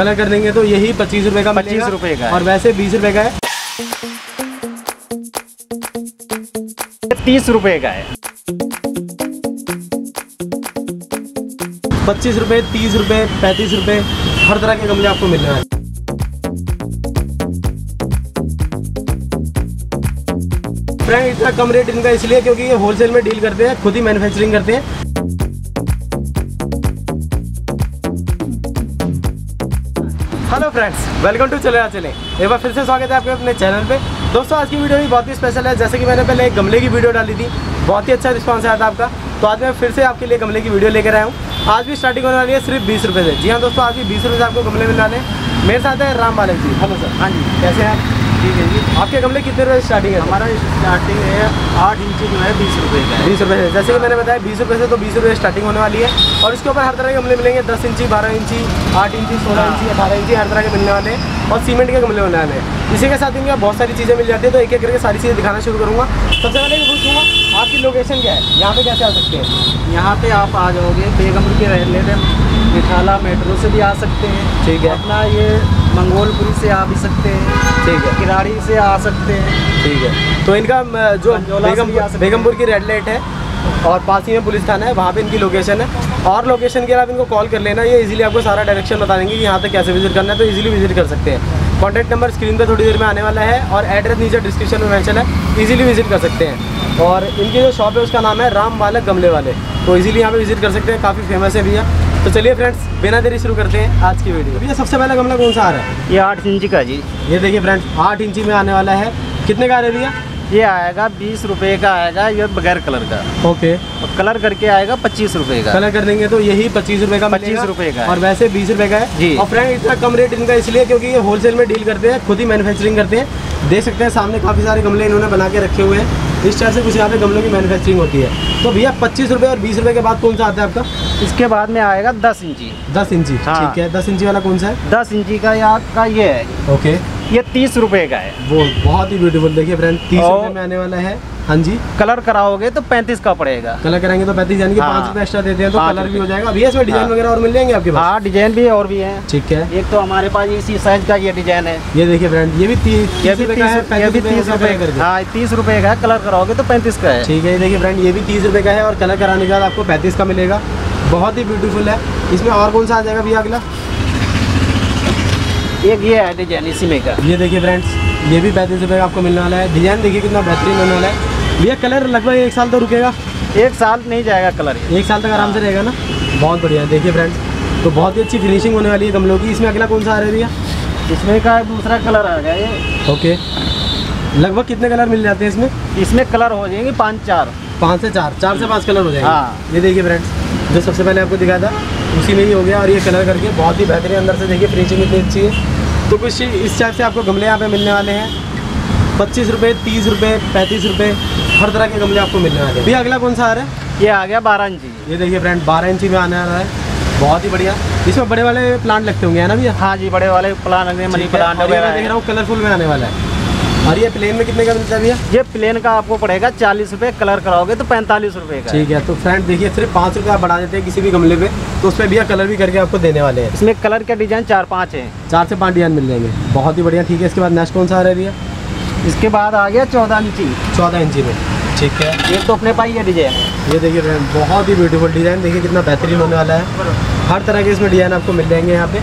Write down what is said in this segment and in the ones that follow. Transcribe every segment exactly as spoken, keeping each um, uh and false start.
गला कर देंगे तो यही पच्चीस रुपए का पच्चीस रुपए का और वैसे बीस रुपए का है, तीस रुपए का है। पच्चीस रुपए, तीस रुपए, पैंतीस रुपए, हर तरह के गमले आपको मिल रहे हैं। फ्रेंड, इतना कम रेट इनका इसलिए क्योंकि ये होलसेल में डील करते हैं, खुद ही मैन्युफैक्चरिंग करते हैं। हेलो फ्रेंड्स, वेलकम टू चले आ चले। एक बार फिर से स्वागत है आपके अपने चैनल पे। दोस्तों, आज की वीडियो भी बहुत ही स्पेशल है। जैसे कि मैंने पहले एक गमले की वीडियो डाली थी, बहुत ही अच्छा रिस्पांस आया था आपका, तो आज मैं फिर से आपके लिए गमले की वीडियो लेकर आया हूँ। आज भी स्टार्टिंग होने वाली है सिर्फ बीस रुपये से। जी हाँ दोस्तों, आज भी बीस रुपये से आपको गमले मिल रहे हैं। मेरे साथ है राम बालक जी। Hello sir. हाँ जी, कैसे हैं आप? ठीक है जी। आपके गमले कितने रुपये स्टार्टिंग है? हमारा स्टार्टिंग है आठ इंची जो है बीस रुपये का। बीस रुपये से, जैसे कि मैंने बताया बीस रुपये से, तो बीस रुपये स्टार्टिंग होने वाली है। और इसके ऊपर हर तरह के गमले मिलेंगे, दस इंची, बारह इंची, आठ इंची, सोलह इंची, अठारह इंची, हर तरह के मिलने वाले हैं। और सीमेंट के गमले होने वाले हैं। इसी के साथ इनकी बहुत सारी चीज़ें मिल जाती है, तो एक एक करके सारी चीज़ें दिखाना शुरू करूँगा। सबसे पहले मैं पूछूँगा आपकी लोकेशन क्या है, यहाँ पे कैसे आ सकते हैं? यहाँ पे आप आ जाओगे बेगमपुर के रहने में, निठाला मेट्रो से भी आ सकते हैं, ठीक है। अपना ये मंगोलपुरी से आ भी सकते हैं, ठीक है। किराड़ी से आ सकते हैं, ठीक है। तो इनका जो बेगमपुर की रेड लाइट है और पास ही में पुलिस थाना है, वहाँ पे इनकी लोकेशन है। और लोकेशन के अलावा इनको कॉल कर लेना, ये इजीली आपको सारा डायरेक्शन बता देंगे कि यहाँ तक कैसे विजिट करना है, तो इजीली विजिट कर सकते हैं। कॉन्टैक्ट नंबर स्क्रीन पे थोड़ी देर में आने वाला है और एड्रेस नीचे डिस्क्रिप्शन में मेंशन है, इजीली विजिट कर सकते हैं। और इनकी जो शॉप है उसका नाम है राम बालक गमले वाले, तो इजीली यहाँ पर विजिट कर सकते हैं, काफ़ी फेमस है भैया। तो चलिए फ्रेंड्स, बिना देरी शुरू करते हैं आज की वीडियो। भैया, सबसे पहला गमला कौन सा आ रहा है? ये आठ इंची का जी। ये देखिए फ्रेंड्स, आठ इंची में आने वाला है। कितने का आ रहा है भैया? ये आएगा बीस रुपए का आएगा, ये बगैर कलर का। ओके। और कलर करके आएगा पच्चीस रुपए का। कलर कर देंगे तो यही पच्चीस रुपए का पच्चीस रुपए का और वैसे बीस रुपए का है जी। और फ्रेंड, इतना कम रेट इनका इसलिए क्योंकि ये होलसेल में डील करते हैं, खुद ही मैन्युफैक्चरिंग करते हैं। देख सकते हैं सामने काफ़ी सारे गमले इन्होंने बना के रखे हुए हैं। इस तरह से कुछ यहाँ पे गमलों की मैन्युफैक्चरिंग होती है। तो भैया पच्चीस रुपये और बीस रुपये के बाद कौन सा आता है आपका? इसके बाद में आएगा दस इंची। दस इंची, ठीक है। दस इंची वाला कौन सा है? दस इंची का आपका ये है। ओके। ये तीस रुपए का है। वो बहुत ही ब्यूटीफुल, देखिए फ्रेंड, तीस रुपए में आने वाला है। हाँ जी। कलर कराओगे तो पैंतीस का पड़ेगा। कलर कराएंगे तो पैंतीस, यानी कि पाँच रुपये एक्स्ट्रा देते हैं, तो कलर भी हो जाएगा। अभी इसमें डिजाइन वगैरह और मिल जाएंगे आपके पास? हाँ, डिजाइन भी और भी है, ठीक है। एक तो हमारे पास इसी साइज का ये डिजाइन है, ये देखिए फ्रेंड, ये भी तीस ये भी तीस रुपए का। हाँ, तीस रुपए का है, कलर कराओगे तो पैंतीस का है, ठीक है। देखिए फ्रेंड, ये भी तीस रुपए का है और कलर कराने के बाद आपको पैंतीस का मिलेगा। बहुत ही ब्यूटीफुल है। इसमें और कौन सा आ जाएगा भैया अगला? एक ये है डिजाइन इसी में का। ये देखिए फ्रेंड्स, ये भी पैंतीस रुपये का आपको मिलने वाला है। डिजाइन देखिए कितना बेहतरीन होने वाला है। ये कलर लगभग एक साल तो रुकेगा? एक साल नहीं जाएगा कलर, एक साल तक आराम से रहेगा ना। बहुत बढ़िया। देखिए फ्रेंड्स, तो बहुत ही अच्छी फिनिशिंग होने वाली है गमलों की। इसमें अगला कौन सा आ रहा है भैया? इसमें का दूसरा कलर आ गया ये। ओके। लगभग कितने कलर मिल जाते हैं इसमें? इसमें कलर हो जाएंगे पाँच चार पाँच से चार चार से पाँच कलर हो जाएंगे। हाँ। ये देखिए फ्रेंड्स, जो सबसे पहले आपको दिखाया था उसी में ही हो गया। और ये कलर करके बहुत ही बेहतरीन, अंदर से देखिए फिनिशिंग इतनी अच्छी है। तो कुछ इस टाइप से आपको गमले यहाँ पे मिलने वाले हैं। पच्चीस रुपये, तीस रुपये, पैंतीस रुपये, हर तरह के गमले आपको मिलने वाले हैं। भैया अगला कौन सा आ रहा है? ये आ गया बारह इंची। ये देखिए फ्रेंड, बारह इंची में आने वाला है। बहुत ही बढ़िया। इसमें बड़े वाले प्लांट लगते होंगे, है ना भैया? हाँ जी, बड़े वाले प्लांट लगते हैं, मनी प्लांट वगैरह। देख रहा हूँ कलरफुल में आने वाला है। और ये प्लेन में कितने का मिलता है भैया? ये प्लेन का आपको पड़ेगा चालीस रुपये, कलर कराओगे तो पैंतालीस रुपये का, ठीक है। तो फ्रेंड देखिए, सिर्फ पाँच रुपये आप बढ़ा देते हैं किसी भी गमले पे, तो उसमें भैया कलर भी करके आपको देने वाले हैं। इसमें कलर के डिजाइन चार पाँच हैं, चार से पाँच डिजाइन मिल जाएंगे। बहुत ही बढ़िया, ठीक है। इसके बाद नेक्स्ट कौन सा आ रहा है भैया? इसके बाद आ गया चौदह इंची। चौदह इंची में, ठीक है। ये तो अपने पास ये डिजाइन है। ये देखिए फ्रेंड, बहुत ही ब्यूटीफुल डिज़ाइन, देखिए कितना बेहतरीन होने वाला है। हर तरह के इसमें डिज़ाइन आपको मिल जाएंगे यहाँ पे।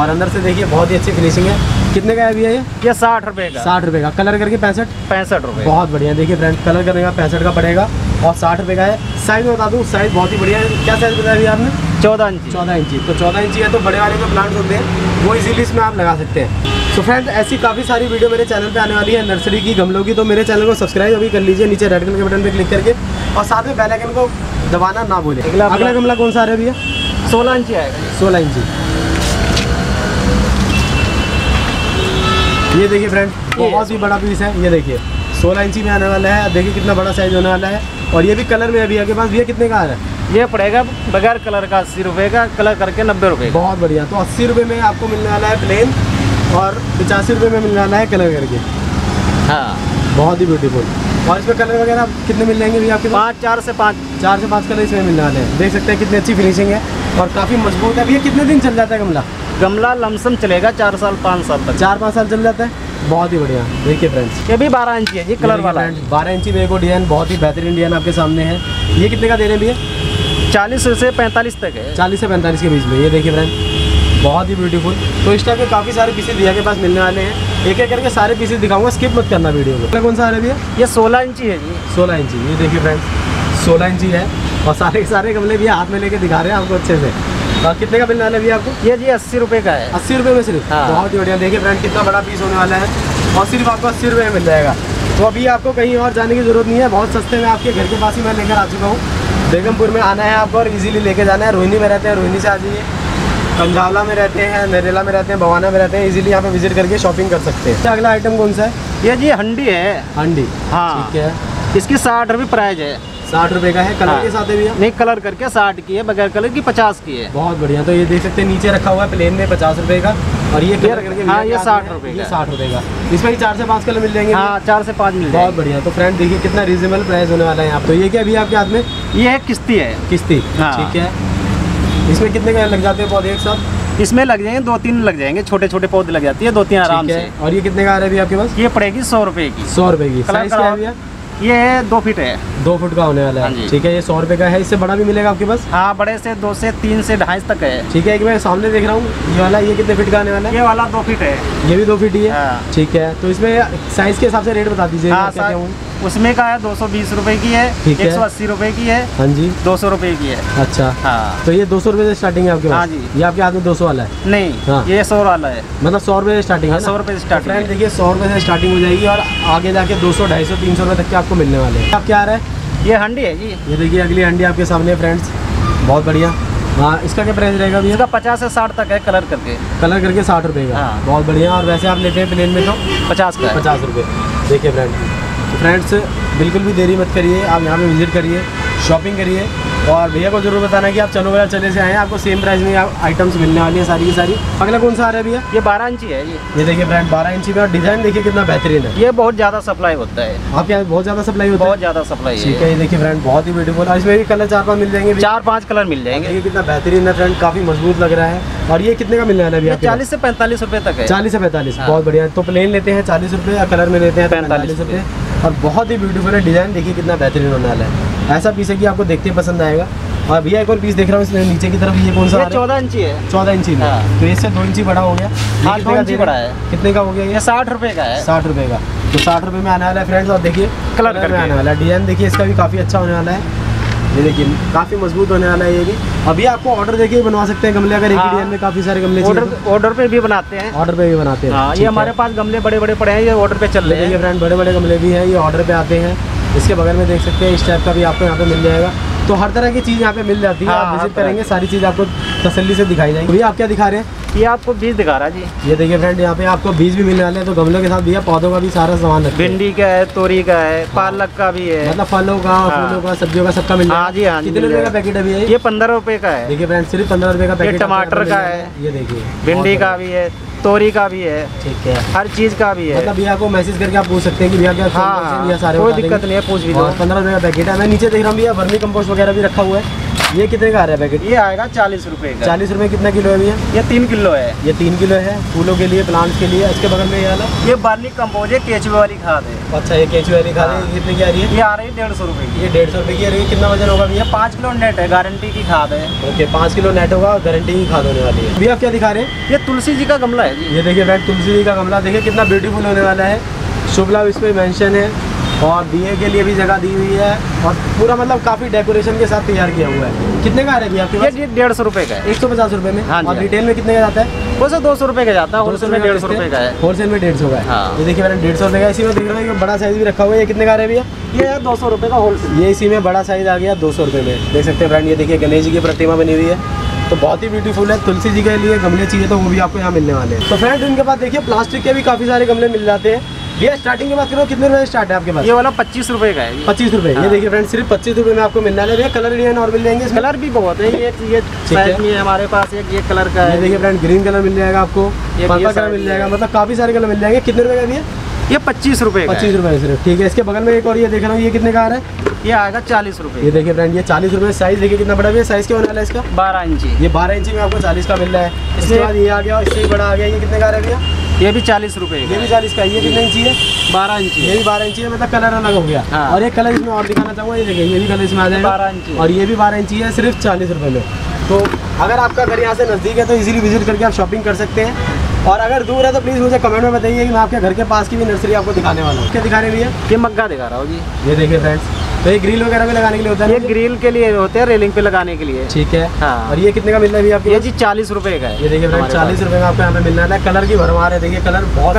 और अंदर से देखिए बहुत ही अच्छी फिनिशिंग है। कितने का है भैया ये? ये साठ रुपए का। साठ रुपए का, कलर करके पैंसठ पैंसठ रुपए। बहुत बढ़िया। देखिए फ्रेंड, कलर करने का पैंसठ का पड़ेगा और साठ रुपए का है। साइज बता दूँ, साइज बहुत ही बढ़िया है। क्या साइज बताया भैया आपने? चौदह इंची। चौदह इंची तो चौदह इंची है, तो बड़े वाले जो प्लांट्स होते हैं वो इजीली इसमें आप लगा सकते हैं। तो फ्रेंड, ऐसी काफ़ी सारी वीडियो मेरे चैनल पे आने वाली है नर्सरी की, गमलों की, तो मेरे चैनल को सब्सक्राइब अभी कर लीजिए, नीचे रेड कलर के बटन पर क्लिक करके, और साथ में बेल आइकन को दबाना ना भूलें। अगला गमला कौन सा आ रहा है भैया? सोलह इंची आएगा। सोलह इंची ये देखिए फ्रेंड, बहुत ही बड़ा पीस है। ये देखिए सोलह इंची में आने वाला है। देखिए कितना बड़ा साइज होने वाला है। और ये भी कलर में अभी आपके पास। भैया कितने का आ रहा है? ये पड़ेगा बगैर कलर का अस्सी रुपये का, कलर करके नब्बे रुपये। बहुत बढ़िया। तो अस्सी रुपये में आपको मिलने वाला है प्लेन, और पचासी रुपये में मिलने वाला है कलर करके। हाँ, बहुत ही ब्यूटीफुल। और इसमें कलर वगैरह कितने मिल जाएंगे भैया आपके? पाँच चार से पाँच चार से पाँच कलर इसमें मिलने वाले हैं। देख सकते हैं कितनी अच्छी फिनिशिंग है और काफ़ी मजबूत है। भैया कितने दिन चल जाता है गमला? गमला लमसम चलेगा चार साल पाँच साल तक, चार पाँच साल चल जाता है। बहुत ही बढ़िया। देखिए फ्रेंड्स ये भी बारह इंची है, ये कलर वाला बारह इंची मेरे को डिजाइन, बहुत ही बेहतरीन डिजाइन आपके सामने है। ये कितने का दे रहे हैं भैया? चालीस से पैंतालीस तक है, चालीस से पैंतालीस के बीच में। ये देखिए फ्रेंड बहुत ही ब्यूटीफुल। तो इस टाइप के काफ़ी सारे पीसेज भैया के पास मिलने वाले हैं, एक एक करके सारे पीसेज दिखाऊंगा, स्किप मत करना वीडियो को। कौन सा आ रहा है भैया? ये सोलह इंची है जी, सोलह इंची। ये देखिए फ्रेंड्स सोलह इंची है और सारे के सारे गमले भैया हाथ में लेके दिखा रहे हैं आपको अच्छे से। कितने का मिलने वाला है भैया आपको? ये जी अस्सी रुपये का है, अस्सी रुपये में सिर्फ। हाँ। बहुत ही बढ़िया। देखिए फ्रेंड कितना बड़ा पीस होने वाला है और सिर्फ आपको अस्सी रुपये में मिल जाएगा। तो अभी आपको कहीं और जाने की ज़रूरत नहीं है, बहुत सस्ते में आपके घर के पास ही मैं लेकर आ चुका हूँ। बेगमपुर में आना है आपको और ईजिली लेके जाना है। रोहिणी में रहते हैं, रोहिणी से आ जाइए। कंझावला में रहते हैं, नरेला में रहते हैं, बवाना में रहते हैं, इजीली यहाँ पे विजिट करके शॉपिंग कर सकते हैं। अगला आइटम कौन सा है? ये जी हंडी है। हंडी, हाँ ठीक है। इसकी साठ रुपये प्राइज है, साठ रुपए का है। कलर हाँ। के साथ है भैया? नहीं कलर करके साठ की है, बगैर कलर की पचास की है। बहुत बढ़िया। तो ये देख सकते हैं नीचे रखा हुआ है प्लेन में पचास रुपए का और ये कलर करके हाँ ये साठ रुपए का, साठ रुपए का। इसमें ही चार से पाँच कलर मिल जाएंगे। हाँ चार से पाँच मिल जाएंगे। बहुत बढ़िया। तो फ्रेंड देखिए कितना रीजनेबल प्राइस होने वाला है आप। तो ये क्या अभी आपके हाथ में? ये है किस्ती है, किस्ती ठीक है। इसमें कितने कलर लग जाते हैं पौधे एक साथ? इसमें लग जाएंगे दो तीन लग जाएंगे, छोटे छोटे पौधे लग जाती है दो तीन आराम से। और ये कितने का आ रहा है अभी आपके पास? ये पड़ेगी सौ रुपये की, सौ रुपये की। साइज क्या है भैया? ये दो फीट है, दो फुट का होने वाला है ठीक है। ये सौ रुपये का है। इससे बड़ा भी मिलेगा आपके पास? हाँ बड़े से दो से तीन से ढाई तक है ठीक है। एक मैं सामने देख रहा हूँ ये वाला, ये कितने फीट का आने वाला है? ये वाला दो फीट है, ये भी दो फीट ही है ठीक है। तो इसमें साइज के हिसाब से रेट बता दीजिए। हाँ, क्या क्या उसमें का है? दो सौ बीस रुपये की है, एक सौ अस्सी रुपये की है, हाँ जी दो सौ रुपये की है। अच्छा हाँ। तो ये दो सौ रुपये से स्टार्टिंग है आपके पास? हाँ जी। ये आपके हाथ में दो सौ वाला है? नहीं ये सौ वाला है। मतलब सौ रुपये से स्टार्टिंग है? सौ रुपये से स्टार्टिंग। देखिए सौ रुपये से स्टार्टिंग हो जाएगी और आगे जाके दो सौ ढाई सौ तीन सौ रुपये तक के आपको मिलने वाले हैं। आप क्या आ रहा है? ये हंडी है जी। ये देखिए अगली हंडी आपके सामने फ्रेंड्स, बहुत बढ़िया। हाँ इसका क्या प्राइस रहेगा? इसका पचास से साठ तक है, कलर करके कलर करके साठ रुपये का। हाँ बहुत बढ़िया। और वैसे आप लेते हैं प्लेन में तो पचास का, पचास रुपये। देखिए फ्रेंड फ्रेंड्स बिल्कुल भी देरी मत करिए, आप यहाँ पर विजिट करिए, शॉपिंग करिए और भैया को जरूर बताना कि आप चलो वाला चले से आए हैं। आपको सेम प्राइस में आइटम्स मिलने वाली है सारी की सारी। अगला कौन सा आ रहा है भैया? ये बारह इंची है। ये ये देखिए ब्रांड बारह इंची का डिजाइन देखिए कितना बेहतरीन है। ये बहुत ज़्यादा सप्लाई होता है आपके यहाँ? बहुत ज़्यादा सप्लाई होता है, बहुत ज़्यादा सप्लाई ठीक है। ये देखिए ब्रांड बहुत ही ब्यूटीफुल और इसमें भी कलर चार पाँच मिल जाएंगे, चार पाँच कलर मिल जाएंगे। ये कितना बेहतरीन है फ्रेंड, काफ़ी मजबूत लग रहा है। और ये कितने का मिलने वाला है भैया? चालीस से पैंतालीस रुपये तक है, चालीस से पैंतालीस। बहुत बढ़िया। तो प्लेन लेते हैं चालीस रुपये और कलर में लेते हैं पैंतालीस रुपये। और बहुत ही ब्यूटीफुल है डिज़ाइन, देखिए कितना बेहतरीन होने वाला है। ऐसा पीस है कि आपको देखते पसंद आएगा। और भैया एक और पीस देख रहा हूँ इसमें नीचे की तरफ, ये कौन सा? ये चौदह इंची है, चौदह इंची में। तो इससे दो इंची बड़ा हो गया। हाँ दो इंची बड़ा है। कितने का हो गया ये? साठ रुपये का है, साठ रुपये का। तो साठ रुपये में आने वाला है फ्रेंड्स। और देखिए कलर में आने वाला है, डिजाइन देखिए इसका भी काफ़ी अच्छा होने वाला है। ये देखिए काफ़ी मजबूत होने वाला है ये भी। अभी आपको ऑर्डर देके बनवा सकते हैं गमले, अगर एक डिजाइन में काफ़ी सारे गमले ऑर्डर पे भी बनाते हैं। ऑर्डर पे भी बनाते हैं ये हमारे पास गमले बड़े बड़े पड़े हैं, ये ऑर्डर पे चल रहे हैं। ये फ्रेंड बड़े बड़े गमले भी हैं, ये ऑर्डर पे आते हैं। इसके बगल में देख सकते हैं इस टाइप का भी आपको यहाँ पे मिल जाएगा। तो हर तरह की चीज़ यहाँ पे मिल जाती है। हाँ, आप विजिट करेंगे सारी चीज़ आपको तसल्ली से दिखाई जाएगी। भैया आप क्या दिखा रहे हैं? ये आपको बीज दिखा रहा है जी। ये देखिए फ्रेंड यहाँ पे आपको बीज भी मिलने वाले हैं। तो गमलों के साथ भैया पौधों का भी सारा सामान है, भिंडी का है, तोरी का है, पालक का भी है, मतलब फलों का फूलों का सब्जियों का सबका मिल जाएगा जी। हाँ कितने रुपये का पैकेट है भैया? ये पंद्रह रुपये का है। देखिए फ्रेंड सिर्फ पंद्रह रुपये का पैकेट। टमाटर का है, ये देखिए भिंडी का भी है, तोरी का भी है ठीक है, हर चीज़ का भी है। मतलब भैया को मैसेज करके आप पूछ सकते हैं कि भैया क्या हाँ, भैया सारे कोई दिक्कत नहीं है, पूछ भी दो। पंद्रह रुपये का पैकेट है। मैं नीचे देख रहा हूँ भैया वर्मी कंपोस्ट वगैरह भी रखा हुआ है। ये कितने का आ रहा है पैकेट? ये आएगा चालीस रुपये का। चालीस रुपये कितना किलो है भैया? ये तीन किलो है, ये तीन किलो है फूलों के लिए, प्लांट्स के लिए। इसके बगल में ये वाला ये वर्मी कंपोस्ट है, केचुए वाली खाद है। अच्छा ये केचुए वाली खाद है, कितने की आ रही है? ये आ रही है डेढ़ सौ रुपये की। ये डेढ़ सौ रुपये की आ रही है। कितना वजन होगा भैया? पाँच किलो नेट है, गारंटी की खाद है। ओके पाँच किलो नेट होगा, गारंटी की खाद होने वाली है। भैया क्या दिखा रहे हैं? ये तुलसी जी का गमला है। ये देखिए फ्रेंड तुलसी जी का गमला देखिए कितना ब्यूटीफुल होने वाला है। शुभला इसमें मेंशन है और दिए के लिए भी जगह दी हुई है और पूरा मतलब काफ़ी डेकोरेशन के साथ तैयार किया हुआ है। कितने का आ रहा है भैया आपके पास? ये डेढ़ सौ रुपये का है, एक सौ पचास रुपये में। हाँ और रिटेल में कितने का जाता है? वो सर दो सौ रुपये का जाता है, होलसेल में डेढ़ सौ रुपये का है, होलसेल में डेढ़ सौ का है। ये देखिए मैंने डेढ़ सौ रुपये का इसी में देख रहा हूँ, बड़ा साइज़ भी रखा हुआ है। ये कितने का आ रहा है भैया? ये है दो सौ रुपये का होलसेल। ये इसी में बड़ा साइज़ आ गया दो सौ रुपये में, देख सकते हैं फ्रेंड। ये देखिए गणेश जी की प्रतिमा बनी हुई है, तो बहुत ही ब्यूटीफुल है। तुलसी जी के लिए गमले चाहिए तो वो भी आपको यहाँ मिलने वाले हैं। तो फ्रेंड इनके पास देखिए प्लास्टिक के भी काफ़ी सारे गमले मिल जाते हैं। ये स्टार्टिंग के बात करो कितने रुपए स्टार्ट है आपके पास? ये वाला पच्चीस रुपये का है, पच्चीस रुपये। ये देखिए फ्रेंड सिर्फ पच्चीस रुपये में आपको मिलने वाले। भैया कलर डिजाइन और मिल जाएंगे, कलर भी बहुत है। ये ये साइड में हमारे पास एक ये कलर का है। देखिए फ्रेंड ग्रीन कलर मिल जाएगा आपको, पर्पल कलर मिल जाएगा, मतलब काफ़ी सारे कलर मिल जाएंगे। कितने रुपये का भैया? ये पच्चीस रुपए पच्चीस रुपए सिर्फ, ठीक है। इसके बगल में एक और ये देख रहा हूँ, ये कितने का आ रहा है? ये आएगा चालीस रुपए। ये देखिए फ्रेंड, ये चालीस रुपए। साइज देखिए कितना बड़ा है, साइज क्या होने वाला है इसका? बारह इंची। ये बारह इंची में आपको चालीस का मिल रहा है। इसके बाद ये आ गया, इससे भी बड़ा आ गया, ये कितने का आ रहा है? ये भी चालीस रुपए। ये भी चालीस का। ये कितने इंची है? बारह इंची। ये भी बारह इंची है, मतलब कलर अलग हो गया। हाँ। और ये कलर इसमें और दिखाना चाहूँगा, ये देखिए ये भी कलर इसमें आ जाएगा बारह इंची, और ये भी बारह इंची है, सिर्फ चालीस रुपए में। तो अगर आपका घर यहाँ से नज़दीक है तो इजीली विजिट करके आप शॉपिंग कर सकते हैं, और अगर दूर है तो प्लीज़ मुझे कमेंट में बताइए कि मैं आपके घर के पास की भी नर्सरी आपको दिखाने वाला हूँ। क्या दिखाने के लिए? ये मग्गा दिखा रहा हूँ जी। ये देखिए फ्रेंड्स, तो ये ग्रिल वगैरह भी लगाने के लिए होता है? ये ग्रिल के लिए होते हैं, रेलिंग पे लगाने के लिए, ठीक है। हाँ। और ये कितने का मिलना है आपको? ये जी चालीस रुपए का है। ये देखिए फ्रेंड, चालीस रुपए का आपको यहाँ पे मिलना है। कलर की भरमार है, देखिए कलर बहुत बहुत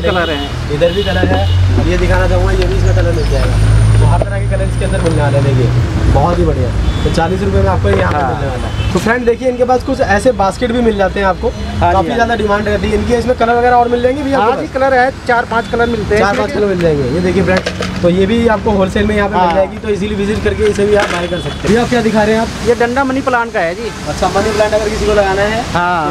कलर है, इधर भी कलर है। और ये दिखाना चाहूँगा, ये भी इसका कलर मिल जाएगा, हर तरह के कलर इसके अंदर मिलने वाले हैं। देखिए बहुत ही बढ़िया, तो चालीस रुपए में आपको यहाँ पे मिलने वाला है। तो फ्रेंड देखिए, इनके पास कुछ ऐसे बास्केट भी मिल जाते हैं आपको, काफी ज़्यादा डिमांड रहती है इनकी। इसमें कलर वगैरह और मिल जाएंगे भैया? हाँ जी, कलर है, चार पाँच कलर मिलते हैं, चार पाँच कलर मिल जाएंगे। ये देखिए फ्रेंड, तो ये भी आपको होलसेल में यहाँ पे मिल जाएगी, तो इजीली विजिट करके इसे भी आप बाय कर सकते हैं। भैया क्या दिखा रहे हैं आप? ये डंडा मनी प्लांट का है जी। अच्छा, मनी प्लांट अगर किसी को लगाना है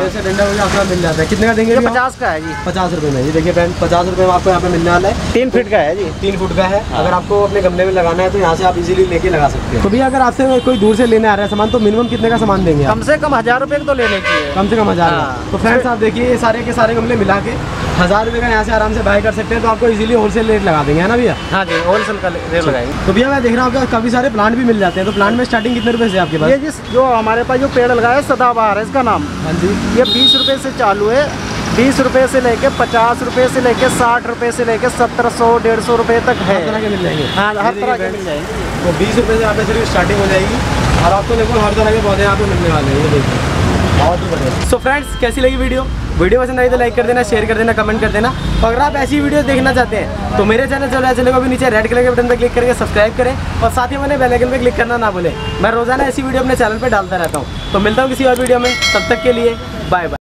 ऐसे डंडा मुझे आपका मिल जाता है। कितने का देंगे? पचास का है जी, पचास रुपये में। ये देखिए फ्रेंड, पचास रुपये में आपको यहाँ पे मिलने वाला है। तीन फीट का है जी, तीन फुट का है। अगर आपको अपने गमले लगाना है तो यहाँ से आप इजीली लेके लगा सकते हैं। तो भी अगर आपसे कोई दूर से लेने आ रहा है सामान, तो मिनिमम कितने का सामान देंगे? कम से कम हजार रुपए तो लेने चाहिए, कम से कम हजार। तो फ्रेंड्स आप देखिए, ये सारे के सारे गमले मिला के हजार रुपए का यहाँ से आराम से बाय कर सकते हैं, तो आपको इजीली होलसेल रेट लगा देंगे, है ना भैया? हाँ जी, होलसेल का रेट लगाएंगे। तो भैया मैं देख रहा हूँ आपके काफी सारे प्लांट भी मिल जाते हैं, तो प्लांट में स्टार्टिंग कितने रुपए से आपके पास? ये जो हमारे पास जो पेड़ लगा है सदाबहार है, इसका नाम। हाँ जी। ये बीस रुपए से चालू है, बीस रुपए से लेके पचास रुपए से लेके साठ रुपए से लेके सत्रह सौ डेढ़ सौ रुपए तक है। हर तरह के मिल जाएंगे। हाँ, हर तरह के मिल जाएंगे। तो बीस रुपए से आपको सिर्फ स्टार्टिंग हो जाएगी, और आपको देखो हर तरह के पौधे यहाँ पे मिलने वाले हैं। ये देखिए बहुत ही बढ़िया। सो फ्रेंड्स, कैसी लगी वीडियो? वीडियो पसंद आई तो लाइक कर देना, शेयर कर देना, कमेंट कर देना। और अगर आप ऐसी वीडियो देखना चाहते हैं तो मेरे चैनल चलो चैनल को भी नीचे रेड कलर के बटन पर क्लिक करके सब्सक्राइब करें, और साथ ही मैंने बेल आइकन पर क्लिक करना ना भूलें। मैं रोजाना ऐसी वीडियो अपने चैनल पर डालता रहता हूँ। तो मिलता हूँ किसी और वीडियो में, तब तक के लिए बाय बाय।